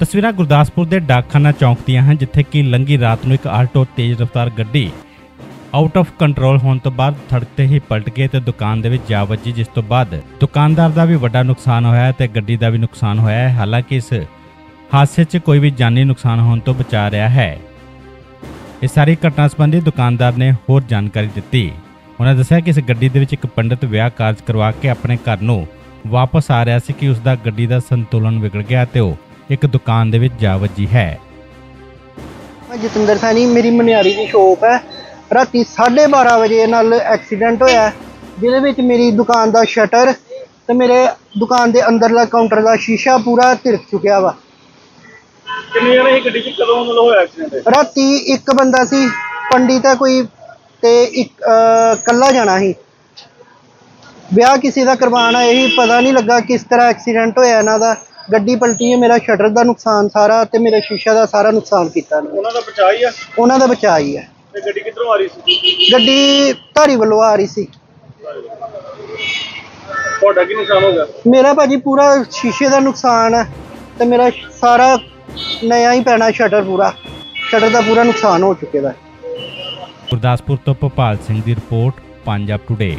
ਤਸਵੀਰਾਂ ਗੁਰਦਾਸਪੁਰ ਦੇ ਡਾਕਖਾਨਾ ਚੌਂਕ ਦੀਆਂ ਹਨ ਜਿੱਥੇ ਕਿ ਲੰਗੀ ਰਾਤ ਨੂੰ ਇੱਕ ਆਲਟੋ ਤੇਜ਼ ਰਫ਼ਤਾਰ ਗੱਡੀ ਆਊਟ ਆਫ ਕੰਟਰੋਲ ਹੋਣ ਤੋਂ ਬਾਅਦ ਥੜਕਤੇ ਹੀ ਪਲਟ ਗਈ ਤੇ ਦੁਕਾਨ ਦੇ ਵਿੱਚ ਜਾ ਵੱਜੀ, ਜਿਸ ਤੋਂ ਬਾਅਦ ਦੁਕਾਨਦਾਰ ਦਾ ਵੀ ਵੱਡਾ ਨੁਕਸਾਨ ਹੋਇਆ ਤੇ ਗੱਡੀ ਦਾ ਵੀ ਨੁਕਸਾਨ ਹੋਇਆ ਹੈ। ਹਾਲਾਂਕਿ ਇਸ ਹਾਦਸੇ 'ਚ ਕੋਈ ਵੀ ਜਾਨੀ ਨੁਕਸਾਨ ਹੋਣ ਤੋਂ ਬਚਾ ਰਿਹਾ ਹੈ। इस सारी घटना संबंधी दुकानदार ने होर जानकारी दी। उन्होंने दस्सिया कि इस गड्डी दे विच इक पंडित विआह कार्ज करवा के अपने घर नूं वापस आ रहा सी कि उसका गड्डी का संतुलन बिगड़ गया ते वह एक दुकान दे विच जा वजी है। जतिंदर सैनी मेरी मनियारी की शॉप है। राती 12:30 बजे नाल एक्सीडेंट होया जिहदे विच मेरी दुकान का शटर ते मेरे दुकान के अंदरला काउंटर का शीशा पूरा तिरक चुकिया वा। राती एक बंदा सी पंडित है कोई ते एक कल्ला जाना ही ब्याह किसी का करवाना, यही पता नहीं लगा किस तरह एक्सीडेंट होया। इन्हां दा गड्डी पलटी है, मेरा शटर का नुकसान सारा ते मेरा शीशा का सारा नुकसान किया। उन्हां दा बचा ही है। गड्डी किधरों आ रही सी? गड्डी धारी वल्लों आ रही सी। तुहाडा की नुकसान हो गया? मेरा भाजी पूरा शीशे का नुकसान है ते मेरा सारा नया ही पैना शटर का पूरा नुकसान हो चुके। गुरदासपुर तो भोपाल सिंह की रिपोर्ट पंजाब टुडे।